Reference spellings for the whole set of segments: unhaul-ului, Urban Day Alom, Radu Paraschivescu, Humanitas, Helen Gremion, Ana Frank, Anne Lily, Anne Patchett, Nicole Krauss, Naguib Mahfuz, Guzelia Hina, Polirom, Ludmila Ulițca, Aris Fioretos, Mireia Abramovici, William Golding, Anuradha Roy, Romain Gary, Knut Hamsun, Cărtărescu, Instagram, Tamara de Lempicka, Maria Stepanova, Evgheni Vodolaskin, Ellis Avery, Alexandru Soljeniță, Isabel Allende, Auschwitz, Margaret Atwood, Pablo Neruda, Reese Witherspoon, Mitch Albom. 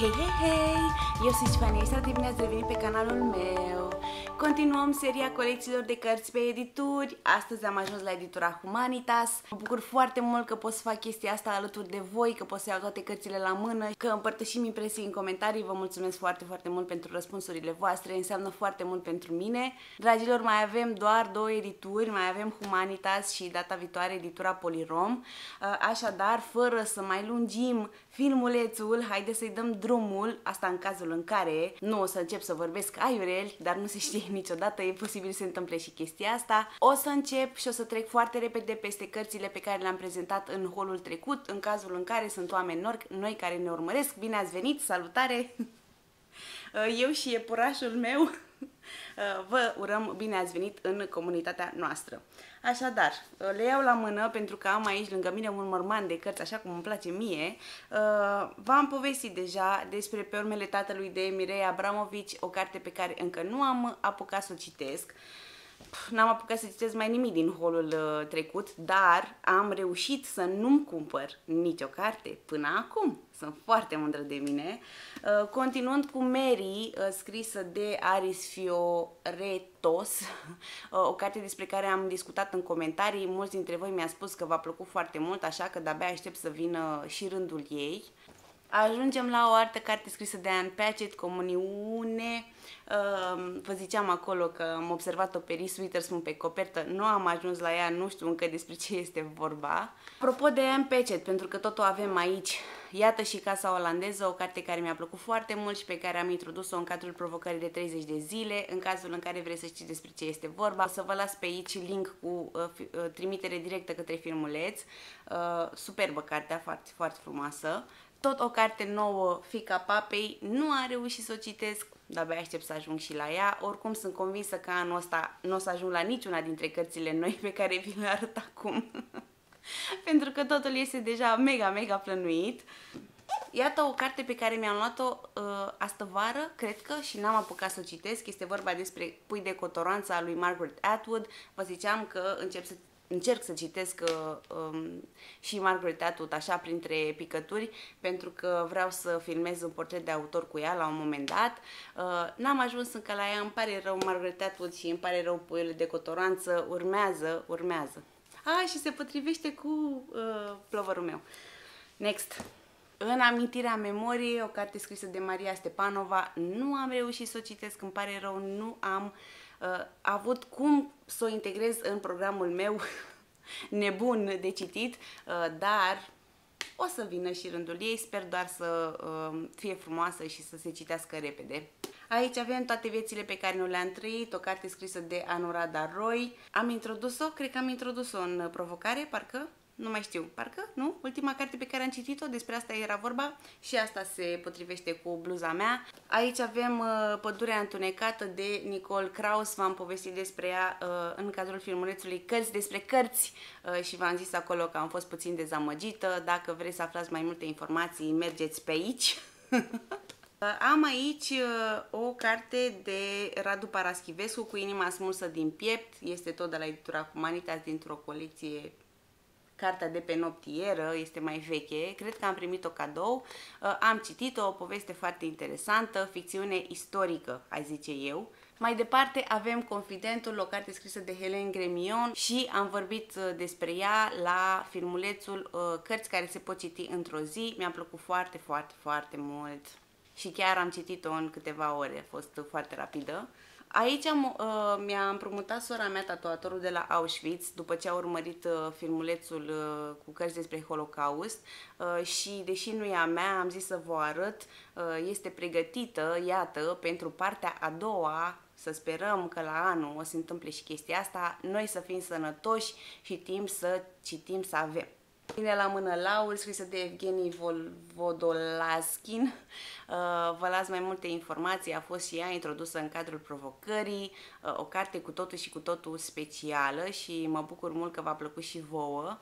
Hei, hei, hei! Eu sunt Spania, este bine ați revenit pe canalul meu! Continuăm seria colecțiilor de cărți pe edituri. Astăzi am ajuns la editura Humanitas. Mă bucur foarte mult că pot să fac chestia asta alături de voi, că pot să iau toate cărțile la mână, că împărtășim impresii în comentarii. Vă mulțumesc foarte, foarte mult pentru răspunsurile voastre, înseamnă foarte mult pentru mine. Dragilor, mai avem doar două edituri, mai avem Humanitas și data viitoare editura Polirom. Așadar, fără să mai lungim filmulețul, haideți să-i dăm drumul, asta în cazul în care nu o să încep să vorbesc aiureli, dar nu se știe niciodată, e posibil să se întâmple și chestia asta. O să încep și o să trec foarte repede peste cărțile pe care le-am prezentat în holul trecut, în cazul în care sunt oameni noi care ne urmăresc. Bine ați venit, salutare! Eu și iepurașul meu vă urăm bine ați venit în comunitatea noastră. Așadar, le iau la mână pentru că am aici lângă mine un morman de cărți, așa cum îmi place mie. V-am povestit deja despre Pe urmele tatălui de Mireia Abramovici, o carte pe care încă nu am apucat să o citesc. N-am apucat să citesc mai nimic din holul trecut, dar am reușit să nu-mi cumpăr nicio carte până acum. Sunt foarte mândră de mine. Continuând cu Mary, scrisă de Aris Fioretos, o carte despre care am discutat în comentarii. Mulți dintre voi mi-a spus că v-a plăcut foarte mult, așa că de-abia aștept să vină și rândul ei. Ajungem la o altă carte scrisă de Anne Patchett, Comuniune. Vă ziceam acolo că am observat-o pe Reese Witherspoon pe copertă, nu am ajuns la ea, nu știu încă despre ce este vorba. Apropo de Anne Patchett, pentru că tot o avem aici, iată și Casa Olandeză, o carte care mi-a plăcut foarte mult și pe care am introdus-o în cadrul provocării de 30 de zile, în cazul în care vreți să știți despre ce este vorba. O să vă las pe aici link cu trimitere directă către filmuleț. Superbă cartea, foarte, foarte frumoasă. Tot o carte nouă, Fica Papei, nu am reușit să o citesc, de-abia aștept să ajung și la ea. Oricum sunt convinsă că anul ăsta nu o să ajung la niciuna dintre cărțile noi pe care vi le arăt acum. Pentru că totul este deja mega, mega plănuit. Iată o carte pe care mi-am luat-o astăvară, cred că, și n-am apucat să o citesc. Este vorba despre Pui de Cotoranță a lui Margaret Atwood. Vă ziceam că încerc să citesc și Margaret Atwood așa printre picături, pentru că vreau să filmez un portret de autor cu ea la un moment dat. N-am ajuns încă la ea, îmi pare rău Margaret Atwood și îmi pare rău Puiul de Cotoranță, urmează. Și se potrivește cu plovărul meu. Next! În Amintirea Memoriei, o carte scrisă de Maria Stepanova, nu am reușit să o citesc, îmi pare rău, nu am avut cum să o integrez în programul meu nebun de citit, dar o să vină și rândul ei, sper doar să fie frumoasă și să se citească repede. Aici avem Toate viețile pe care nu le-am trăit, o carte scrisă de Anuradha Roy. Am introdus-o, cred că am introdus-o în provocare, parcă? Nu mai știu, parcă, nu? Ultima carte pe care am citit-o, despre asta era vorba și asta se potrivește cu bluza mea. Aici avem Pădurea întunecată de Nicole Krauss, v-am povestit despre ea în cadrul filmulețului Cărți despre cărți și v-am zis acolo că am fost puțin dezamăgită. Dacă vreți să aflați mai multe informații, mergeți pe aici. Am aici o carte de Radu Paraschivescu, Cu inima smulsă din piept, este tot de la editura Humanitas, dintr-o colecție. Cartea de pe noptieră este mai veche, cred că am primit-o cadou, am citit-o, o poveste foarte interesantă, ficțiune istorică, aș zice eu. Mai departe avem Confidentul, o carte scrisă de Helen Gremion și am vorbit despre ea la filmulețul Cărți care se pot citi într-o zi, mi-a plăcut foarte, foarte, foarte mult și chiar am citit-o în câteva ore, a fost foarte rapidă. Aici mi-a împrumutat sora mea tatuatorul de la Auschwitz după ce a urmărit filmulețul cu cărți despre Holocaust și deși nu e a mea, am zis să vă arăt, este pregătită, iată, pentru partea a doua, să sperăm că la anul o se întâmple și chestia asta, noi să fim sănătoși și timp să citim să avem. Vine la mână Laul, scrisă de Evgheni Vodolaskin. Vă las mai multe informații, a fost și ea introdusă în cadrul provocării, o carte cu totul și cu totul specială și mă bucur mult că v-a plăcut și vouă.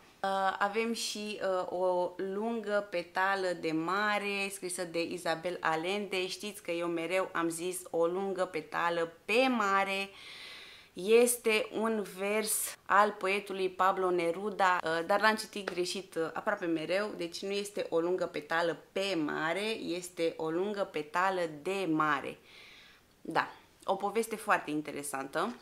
Avem și O lungă petală de mare, scrisă de Isabel Allende. Știți că eu mereu am zis O lungă petală pe mare. este un vers al poetului Pablo Neruda, dar l-am citit greșit aproape mereu, deci nu este o lungă petală pe mare, este o lungă petală de mare. Da, o poveste foarte interesantă.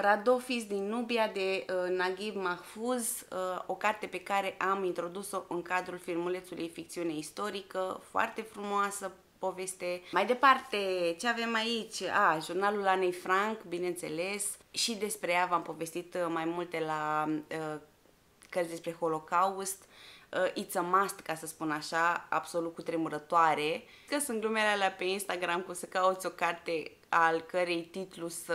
Radofis din Nubia de Naguib Mahfuz, o carte pe care am introdus-o în cadrul filmulețului Ficțiune Istorică, foarte frumoasă poveste. Mai departe, ce avem aici? Jurnalul Anei Frank, bineînțeles, și despre ea v-am povestit mai multe la cărți despre Holocaust. It's a must, ca să spun așa, absolut cutremurătoare. Că sunt glumele alea pe Instagram cu să cauți o carte al cărei titlu să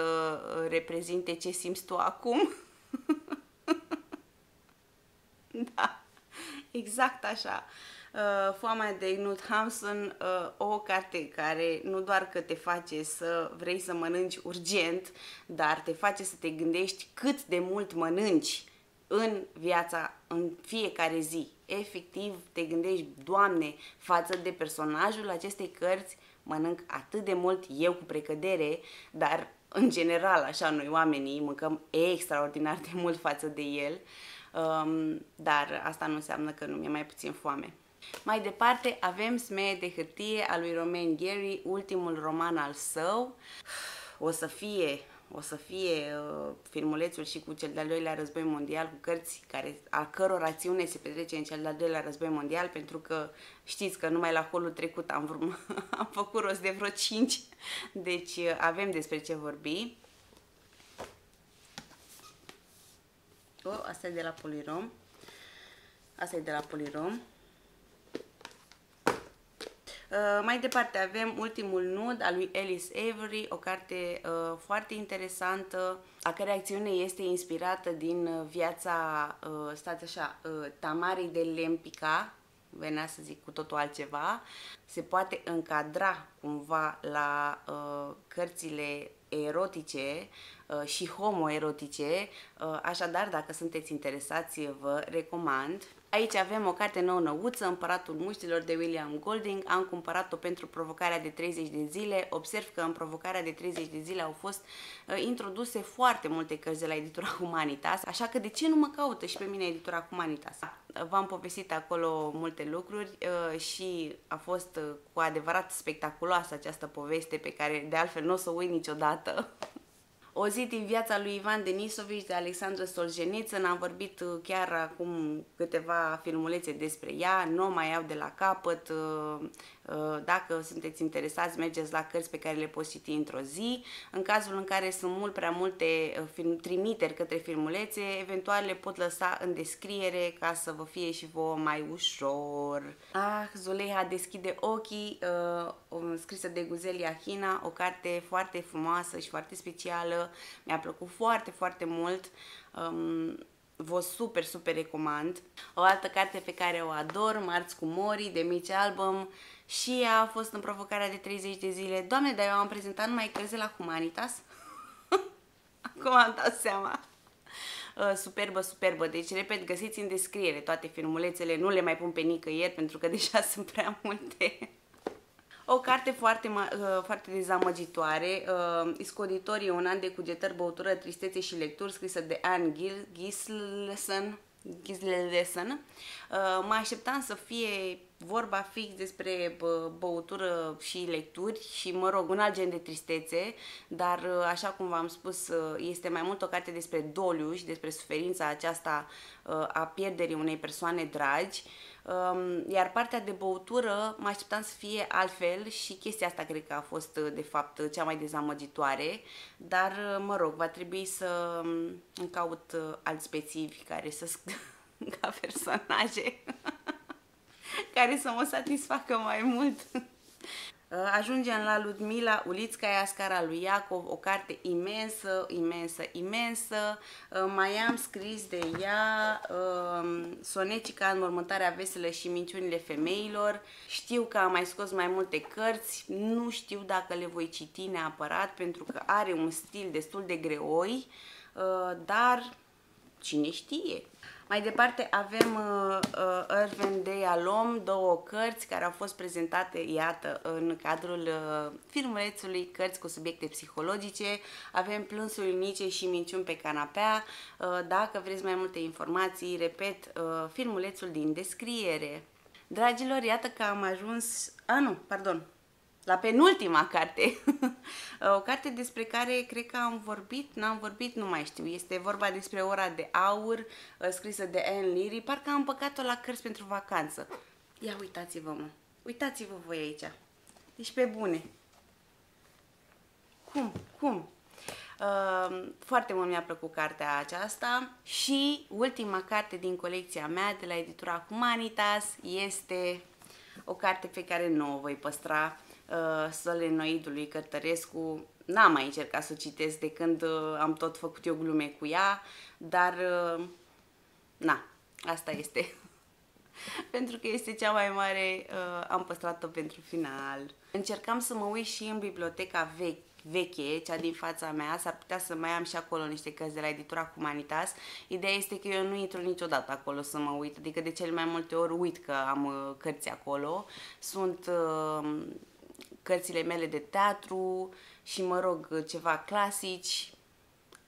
reprezinte ce simți tu acum. Da, exact așa. Foamea de Knut Hamsun, o carte care nu doar că te face să vrei să mănânci urgent, dar te face să te gândești cât de mult mănânci în viața, în fiecare zi. Efectiv, te gândești, Doamne, față de personajul acestei cărți, mănânc atât de mult eu cu precădere, dar în general, așa, noi oamenii mâncăm extraordinar de mult față de el, dar asta nu înseamnă că nu mi-e mai puțin foame. Mai departe avem Smeie de hârtie a lui Romain Gary, ultimul roman al său. O să fie filmulețul și cu cel de-al doilea război mondial, cu cărți a căror acțiune se petrece în cel de-al doilea război mondial, pentru că știți că numai la holul trecut am făcut rost de vreo 5, deci avem despre ce vorbi. Asta e de la Polirom. Mai departe avem Ultimul nud al lui Ellis Avery, o carte foarte interesantă, a cărei acțiune este inspirată din viața, Tamarei de Lempicka, venea să zic cu totul altceva, se poate încadra cumva la cărțile erotice și homoerotice, așadar dacă sunteți interesați vă recomand. Aici avem o carte nou-năuță, Împăratul muștilor de William Golding, am cumpărat-o pentru Provocarea de 30 de zile, observ că în Provocarea de 30 de zile au fost introduse foarte multe cărți de la editura Humanitas, așa că de ce nu mă caută și pe mine editura Humanitas? V-am povestit acolo multe lucruri și a fost cu adevărat spectaculoasă această poveste pe care de altfel nu o să o uit niciodată. O zi din viața lui Ivan Denisovici de Alexandru Soljeniță, n-am vorbit chiar acum câteva filmulețe despre ea, nu mai iau de la capăt, dacă sunteți interesați mergeți la cărți pe care le poți citi într-o zi, în cazul în care sunt mult prea multe trimiteri către filmulețe, eventual le pot lăsa în descriere ca să vă fie și vouă mai ușor. Zuleiha deschide ochii, scrisă de Guzelia Hina, o carte foarte frumoasă și foarte specială. Mi-a plăcut foarte, foarte mult. Vă super, super recomand. O altă carte pe care o ador, Marți cu Mori, de Mitch Albom, și ea a fost în Provocarea de 30 de zile. Doamne, dar eu am prezentat numai cărți la Humanitas? Acum am dat seama. Superbă, superbă. Deci, repet, găsiți în descriere toate filmulețele. Nu le mai pun pe nicăieri, pentru că deja sunt prea multe. O carte foarte dezamăgitoare, Iscoditorii, un an de cugetări, băutură, tristețe și lecturi, scrisă de Anne Gislesen. Mă așteptam să fie vorba fix despre băutură și lecturi și, mă rog, un alt gen de tristețe, dar, așa cum v-am spus, este mai mult o carte despre doliu și despre suferința aceasta a pierderii unei persoane dragi, iar partea de băutură mă așteptam să fie altfel și chestia asta cred că a fost, de fapt, cea mai dezamăgitoare, dar, mă rog, va trebui să îmi caut alți spețivi care să ca personaje care să mă satisfacă mai mult. Ajungem la Ludmila Ulițca, Scara lui Iacov, o carte imensă, imensă, imensă. Mai am scris de ea Sonecica, Înmormântarea veselă și Minciunile femeilor. Știu că am mai scos mai multe cărți, nu știu dacă le voi citi neapărat, pentru că are un stil destul de greoi, dar cine știe? Mai departe avem Urban Day Alom, două cărți care au fost prezentate, iată, în cadrul filmulețului Cărți cu subiecte psihologice. Avem Plânsul Nice și Minciuni pe canapea. Dacă vreți mai multe informații, repet, filmulețul din descriere. Dragilor, iată că am ajuns... la penultima carte, o carte despre care cred că am vorbit, nu mai știu. Este vorba despre Ora de aur, scrisă de Anne Lily, parcă am păcat-o la Cărți pentru vacanță. Ia uitați-vă, mă, uitați-vă voi aici, deci pe bune. Cum? Foarte mult mi-a plăcut cartea aceasta și ultima carte din colecția mea de la editura Humanitas este o carte pe care nu o voi păstra, Solenoidului Cărtărescu. N-am mai încercat să o citesc de când am tot făcut eu glume cu ea, dar na, asta este. Pentru că este cea mai mare, am păstrat-o pentru final. Încercam să mă uit și în biblioteca veche, cea din fața mea, s-ar putea să mai am și acolo niște cărți de la editura Humanitas. Ideea este că eu nu intru niciodată acolo să mă uit, adică de cele mai multe ori uit că am cărți acolo. Sunt cărțile mele de teatru și, mă rog, ceva clasici.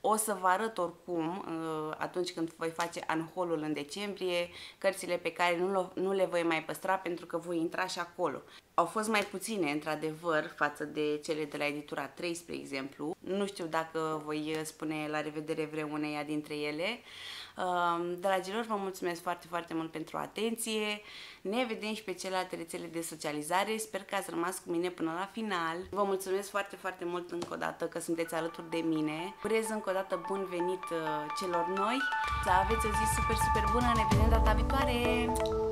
O să vă arăt oricum, atunci când voi face unhaul-ul în decembrie, cărțile pe care nu le voi mai păstra, pentru că voi intra și acolo. Au fost mai puține, într-adevăr, față de cele de la editura 3, spre exemplu. Nu știu dacă voi spune la revedere vreuneia dintre ele. Dragilor, vă mulțumesc foarte, foarte mult pentru atenție. Ne vedem și pe celelalte rețele de socializare. Sper că ați rămas cu mine până la final. Vă mulțumesc foarte, foarte mult încă o dată că sunteți alături de mine. Urez încă o dată bun venit celor noi. Să aveți o zi super, super bună. Ne vedem data viitoare!